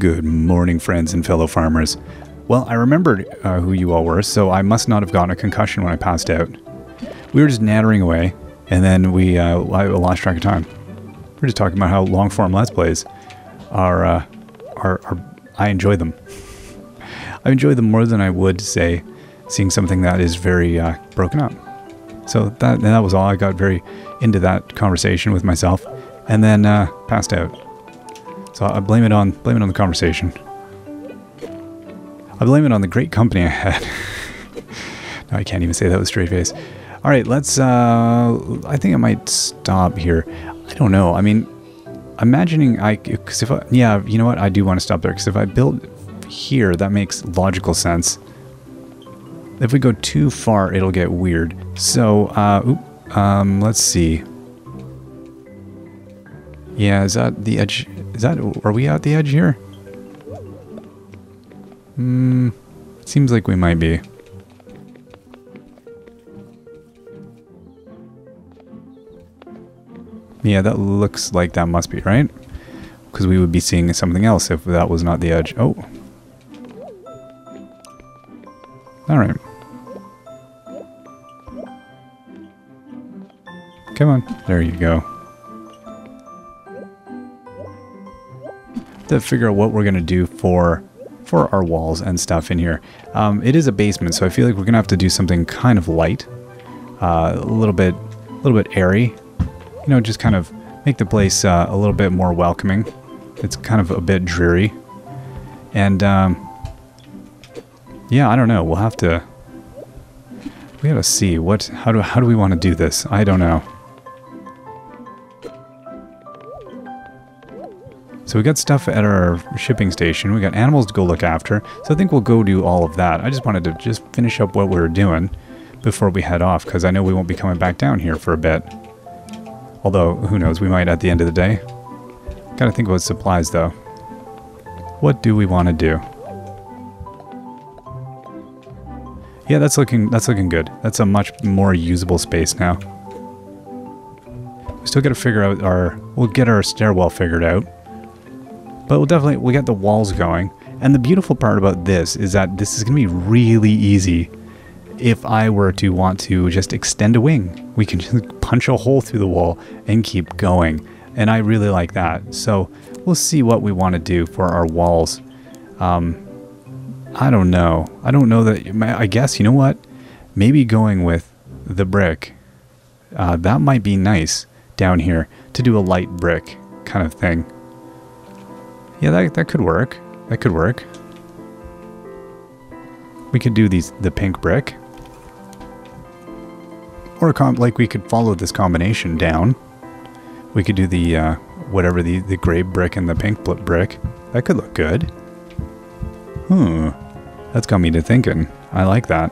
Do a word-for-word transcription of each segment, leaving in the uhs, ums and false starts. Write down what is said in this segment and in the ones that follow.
Good morning, friends and fellow farmers. Well, I remembered uh, who you all were, so I must not have gotten a concussion when I passed out. We were just nattering away, and then we uh, lost track of time. We were just talking about how long-form Let's Plays are, uh, are, are... I enjoy them. I enjoy them more than I would, say, seeing something that is very uh, broken up. So that, that was all. I got very into that conversation with myself, and then uh, passed out. So I blame it on blame it on the conversation. I blame it on the great company I had. No, I can't even say that with a straight face. All right, let's, uh, I think I might stop here. I don't know. I mean, imagining I, because if I, yeah, you know what? I do want to stop there, because if I build here, that makes logical sense. If we go too far, it'll get weird. So, uh, oop, um, let's see. Yeah, is that the edge? Is that, are we at the edge here? Hmm, seems like we might be. Yeah, that looks like that must be, right? Because we would be seeing something else if that was not the edge. Oh. All right. Come on. There you go. To figure out what we're going to do for for our walls and stuff in here. Um, it is a basement, so I feel like we're going to have to do something kind of light. Uh, a little bit a little bit airy. You know, just kind of make the place uh, a little bit more welcoming. It's kind of a bit dreary. And, um, yeah, I don't know. We'll have to... We gotta see. What, how do, how do we want to do this? I don't know. So we got stuff at our shipping station. We got animals to go look after. So I think we'll go do all of that. I just wanted to just finish up what we were doing before we head off, because I know we won't be coming back down here for a bit. Although, who knows, we might at the end of the day. Gotta think about supplies, though. What do we want to do? Yeah, that's looking, that's looking good. That's a much more usable space now. We still gotta figure out our... We'll get our stairwell figured out. But we'll definitely, we'll get the walls going. And the beautiful part about this is that this is going to be really easy. If I were to want to just extend a wing, we can just punch a hole through the wall and keep going. And I really like that. So we'll see what we want to do for our walls. Um, I don't know. I don't know that, I guess, you know what? Maybe going with the brick. Uh, that might be nice down here to do a light brick kind of thing. Yeah, that, that could work. That could work. We could do these the pink brick. Or, a com like, we could follow this combination down. We could do the, uh, whatever, the, the gray brick and the pink brick. That could look good. Hmm. That's got me to thinking. I like that.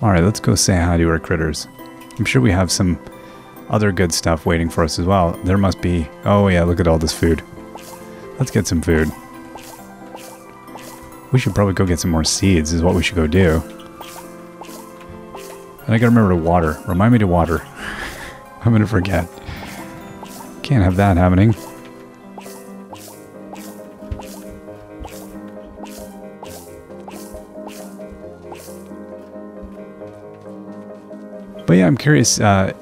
Alright, let's go say hi to our critters. I'm sure we have some... other good stuff waiting for us as well. There must be... Oh yeah, look at all this food. Let's get some food. We should probably go get some more seeds is what we should go do. And I gotta remember to water. Remind me to water. I'm gonna forget. Can't have that happening. But yeah, I'm curious... Uh,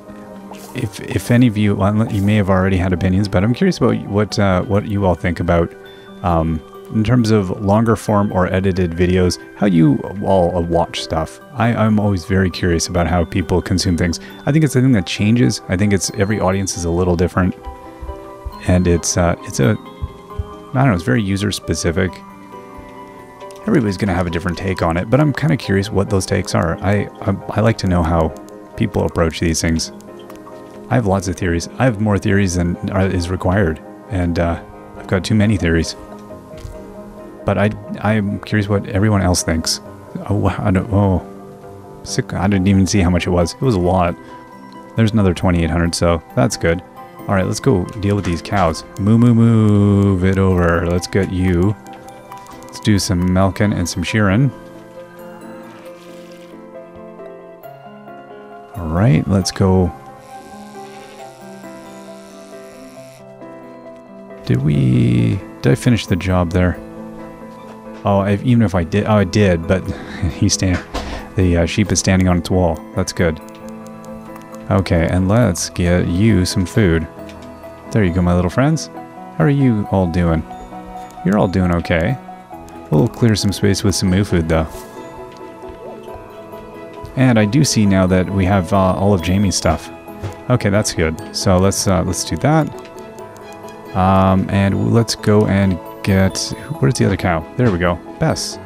If, if any of you, well, you may have already had opinions, but I'm curious about what uh, what you all think about, um, in terms of longer form or edited videos, how you all uh, watch stuff. I, I'm always very curious about how people consume things. I think it's a thing that changes. I think it's every audience is a little different. And it's, uh, it's a, I don't know, it's very user specific. Everybody's going to have a different take on it, but I'm kind of curious what those takes are. I, I, I like to know how people approach these things. I have lots of theories. I have more theories than is required, and uh, I've got too many theories. But I, I'm curious what everyone else thinks. Oh, I don't, oh, sick! I didn't even see how much it was. It was a lot. There's another twenty-eight hundred, so that's good. All right, let's go deal with these cows. Moo, moo, move it over. Let's get you. Let's do some milking and some shearing. All right, let's go. Did we... Did I finish the job there? Oh, I've, even if I did... Oh, I did, but he's standing... The uh, sheep is standing on its wall. That's good. Okay, and let's get you some food. There you go, my little friends. How are you all doing? You're all doing okay. We'll clear some space with some moo food, though. And I do see now that we have uh, all of Jamie's stuff. Okay, that's good. So let's uh, let's do that. Um, and let's go and get... Where's the other cow? There we go. Bess.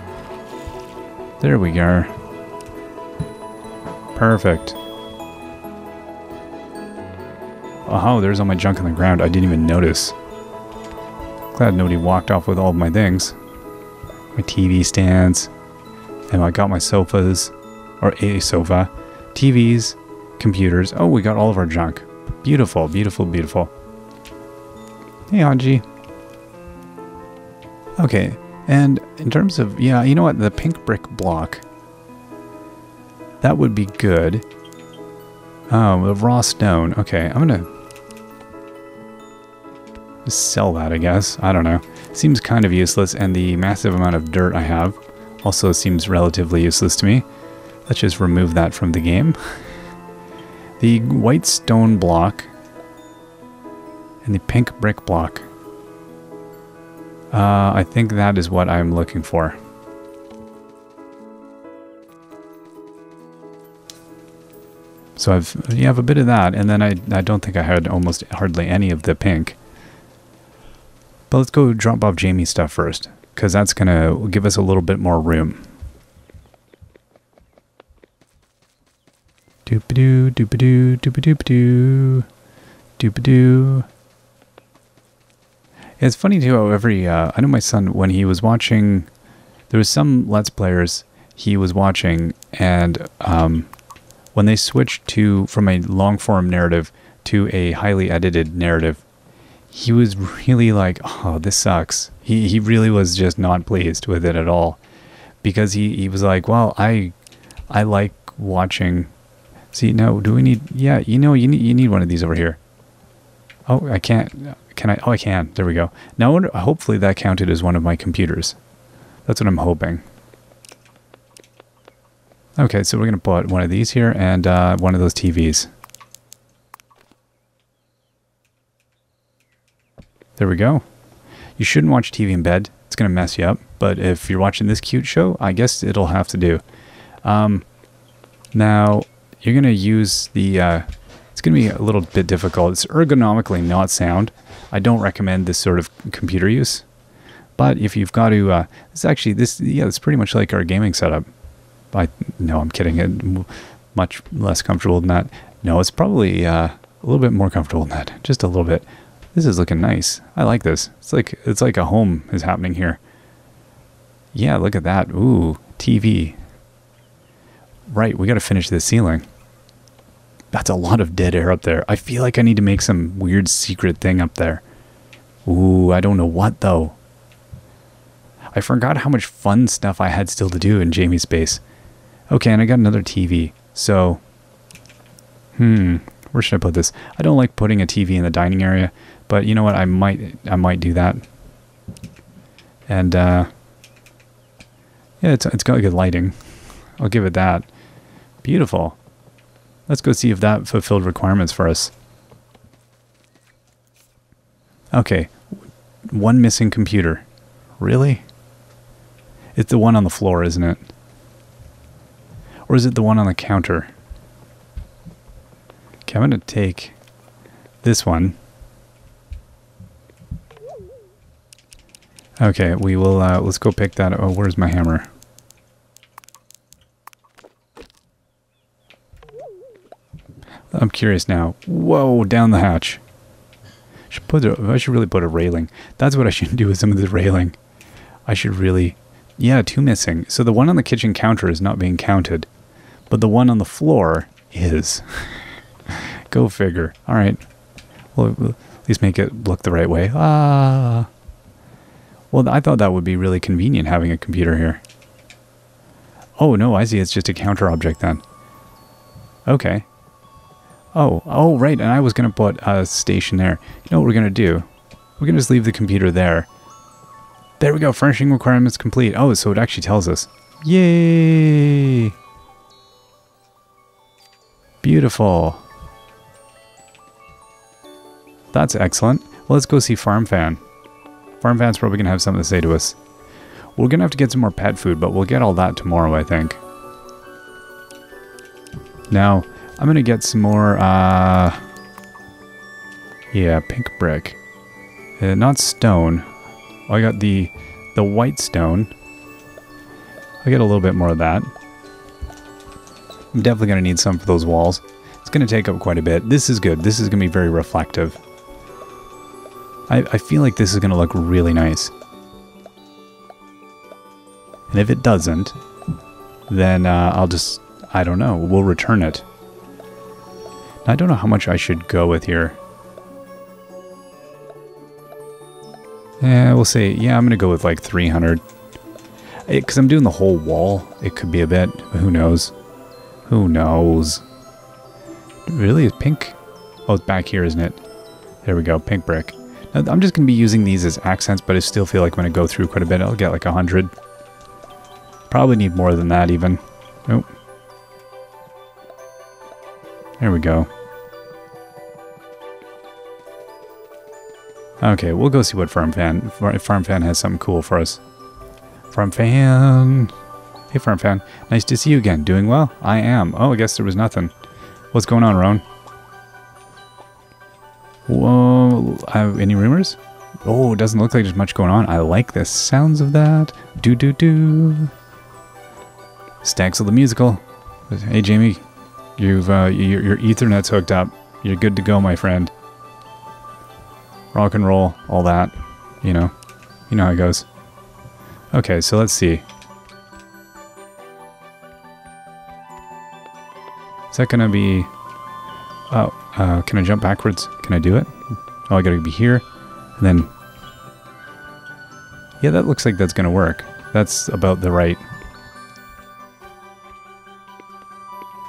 There we go. Perfect. Oh, there's all my junk on the ground. I didn't even notice. Glad nobody walked off with all of my things. My T V stands. And I got my sofas. Or a sofa. T Vs. Computers. Oh, we got all of our junk. Beautiful, beautiful, beautiful. Hey, Anji. Okay. And in terms of... Yeah, you know what? The pink brick block... That would be good. Oh, the raw stone. Okay, I'm gonna just sell that, I guess. I don't know. Seems kind of useless, and the massive amount of dirt I have also seems relatively useless to me. Let's just remove that from the game. The white stone block and the pink brick block. Uh, I think that is what I'm looking for. So I've, you have a bit of that, and then I, I don't think I had almost hardly any of the pink. But let's go drop off Jamie's stuff first, because that's going to give us a little bit more room. Doop-a-doo, doop-a-doo, doop-a-doop-a-doo, doop-a-doo. It's funny, too, how every... Uh, I know my son, when he was watching... There was some Let's Players he was watching, and... um. When they switched to from a long-form narrative to a highly edited narrative, he was really like, oh, this sucks. He he really was just not pleased with it at all. Because he, he was like, well, I I like watching... See, no, do we need... Yeah, you know, you need, you need one of these over here. Oh, I can't... Can I... Oh, I can. There we go. Now, I wonder, hopefully that counted as one of my computers. That's what I'm hoping. Okay, so we're going to put one of these here and uh, one of those T Vs. There we go. You shouldn't watch T V in bed. It's going to mess you up. But if you're watching this cute show, I guess it'll have to do. Um, now, you're going to use the... Uh, it's going to be a little bit difficult. It's ergonomically not sound. I don't recommend this sort of computer use. But if you've got to... Uh, it's actually... this. Yeah, it's pretty much like our gaming setup. I, no, I'm kidding. It, much less comfortable than that. No, it's probably uh, a little bit more comfortable than that. Just a little bit. This is looking nice. I like this. It's like it's like a home is happening here. Yeah, look at that. Ooh, T V. Right, we got to finish this ceiling. That's a lot of dead air up there. I feel like I need to make some weird secret thing up there. Ooh, I don't know what though. I forgot how much fun stuff I had still to do in Jamie's space. Okay, and I got another T V, so... Hmm, where should I put this? I don't like putting a T V in the dining area, but you know what, I might I might do that. And, uh... yeah, it's, it's got good lighting. I'll give it that. Beautiful. Let's go see if that fulfilled requirements for us. Okay, one missing computer. Really? It's the one on the floor, isn't it? Or is it the one on the counter? Okay, I'm going to take this one. Okay, we will, uh, let's go pick that up. Oh, where's my hammer? I'm curious now. Whoa, down the hatch. Should put a, I should really put a railing. That's what I should do with some of the railing. I should really... Yeah, two missing. So the one on the kitchen counter is not being counted, but the one on the floor is. Go figure. All right. Well, we'll at least make it look the right way. Ah. Well, I thought that would be really convenient having a computer here. Oh, no, I see. It's just a counter object then. Okay. Oh, oh, right. And I was going to put a station there. You know what we're going to do? We can just leave the computer there. There we go, furnishing requirements complete. Oh, so it actually tells us. Yay! Beautiful. That's excellent. Well, let's go see FarmFan. FarmFan's probably going to have something to say to us. We're going to have to get some more pet food, but we'll get all that tomorrow, I think. Now, I'm going to get some more, uh... yeah, pink brick. Uh, not stone. Oh, I got the, the white stone. I'll get a little bit more of that. I'm definitely going to need some for those walls. It's going to take up quite a bit. This is good. This is going to be very reflective. I, I feel like this is going to look really nice. And if it doesn't, then uh, I'll just, I don't know, we'll return it. I don't know how much I should go with here. Yeah, we'll see. Yeah, I'm going to go with like three hundred. Because I'm doing the whole wall. It could be a bit. Who knows? Who knows? Really? Is pink? Oh, it's back here, isn't it? There we go. Pink brick. Now, I'm just going to be using these as accents, but I still feel like when I go through quite a bit, I'll get like one hundred. Probably need more than that even. Oh. There we go. Okay, we'll go see what FarmFan, FarmFan has something cool for us. FarmFan! Hey FarmFan, nice to see you again. Doing well? I am. Oh, I guess there was nothing. What's going on, Roan? Whoa, uh, any rumors? Oh, it doesn't look like there's much going on. I like the sounds of that. Do do do. Staxel the musical. Hey Jamie, you've uh, your, your Ethernet's hooked up. You're good to go, my friend. Rock and roll, all that, you know, you know how it goes. Okay, so let's see. Is that gonna be? Oh, uh, can I jump backwards? Can I do it? Oh, I gotta be here, and then. Yeah, that looks like that's gonna work. That's about the right.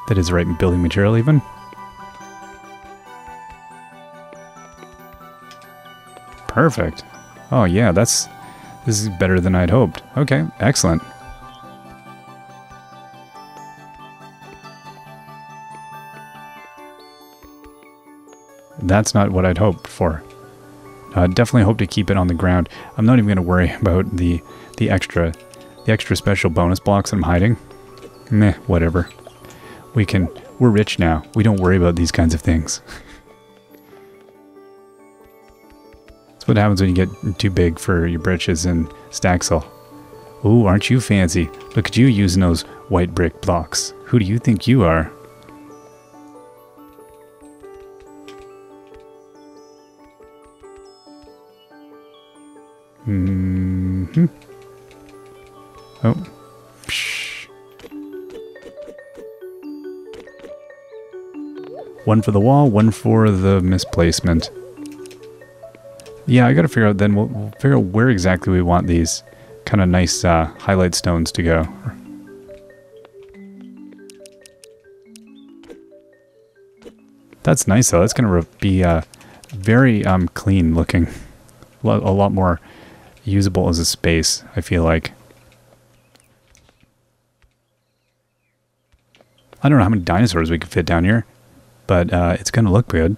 That is the right building material, even. Perfect. Oh yeah, that's, this is better than I'd hoped. Okay, excellent. That's not what I'd hoped for. I definitely hope to keep it on the ground. I'm not even going to worry about the the extra the extra special bonus blocks that I'm hiding. Meh, whatever. We can, we're rich now. We don't worry about these kinds of things. That's what happens when you get too big for your britches in Staxel. Ooh, aren't you fancy? Look at you using those white brick blocks. Who do you think you are? Mm-hmm. Oh. Psh. One for the wall, one for the misplacement. Yeah, I gotta figure out then, we'll, we'll figure out where exactly we want these kind of nice uh, highlight stones to go. That's nice though, that's gonna be uh, very um, clean looking. A lot more usable as a space, I feel like. I don't know how many dinosaurs we could fit down here, but uh, it's gonna look good.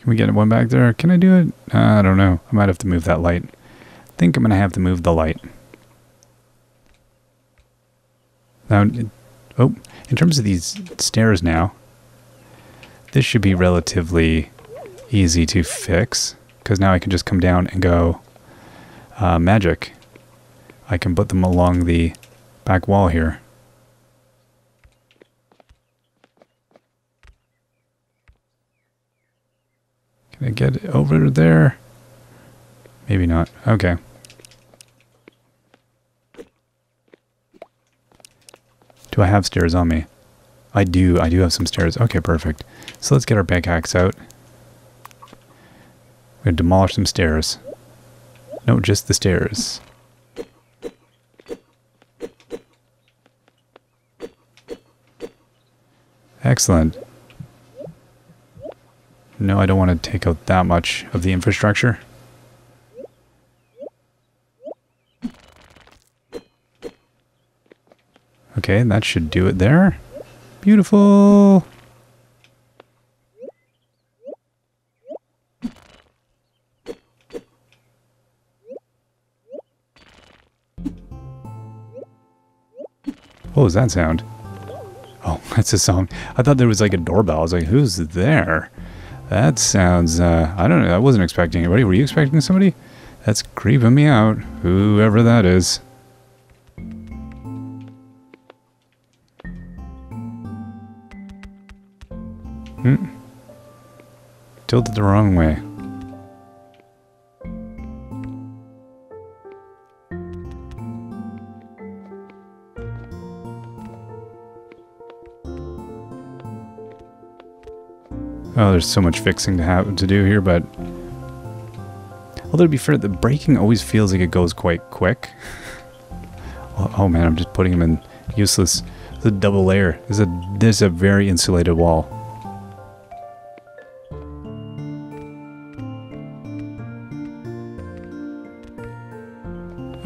Can we get one back there? Can I do it? Uh, I don't know. I might have to move that light. I think I'm going to have to move the light. Now, oh, in terms of these stairs now, this should be relatively easy to fix because now I can just come down and go uh, magic. I can put them along the back wall here. Can I get it over there? Maybe not. Okay. Do I have stairs on me? I do. I do have some stairs. Okay, perfect. So let's get our pickaxe out. We're going to demolish some stairs. No, just the stairs. Excellent. No, I don't want to take out that much of the infrastructure. Okay, that should do it there. Beautiful! What was that sound? Oh, that's a song. I thought there was like a doorbell. I was like, who's there? That sounds, uh, I don't know. I wasn't expecting anybody. Were you expecting somebody? That's creeping me out. Whoever that is. Hmm. Tilted the wrong way. Oh, there's so much fixing to have to do here, but although to be fair, the braking always feels like it goes quite quick. oh, oh man, I'm just putting them in useless. It's a double layer. There's a there's a very insulated wall.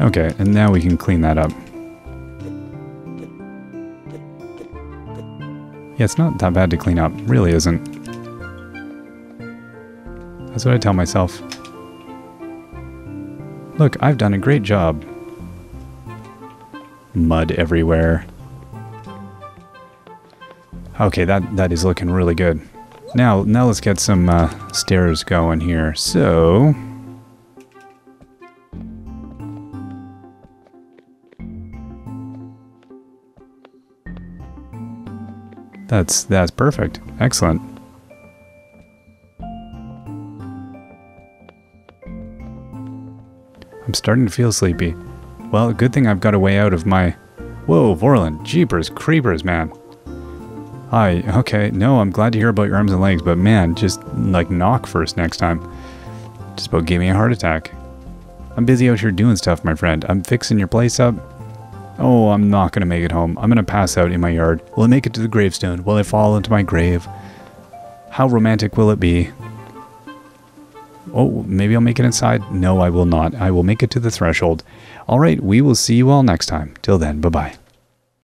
Okay, and now we can clean that up. Yeah, it's not that bad to clean up. It really isn't. That's what I tell myself. Look, I've done a great job. Mud everywhere. Okay, that, that is looking really good. Now, now let's get some uh, stairs going here. So... That's, that's perfect. Excellent. I'm starting to feel sleepy. Well, good thing I've got a way out of my... Whoa, Vorlin. Jeepers, creepers, man. Hi, okay. No, I'm glad to hear about your arms and legs, but man, just, like, knock first next time. Just about gave me a heart attack. I'm busy out here doing stuff, my friend. I'm fixing your place up. Oh, I'm not gonna make it home. I'm gonna pass out in my yard. Will I make it to the gravestone? Will I fall into my grave? How romantic will it be? Oh, maybe I'll make it inside. No, I will not. I will make it to the threshold. All right, we will see you all next time. Till then, bye-bye.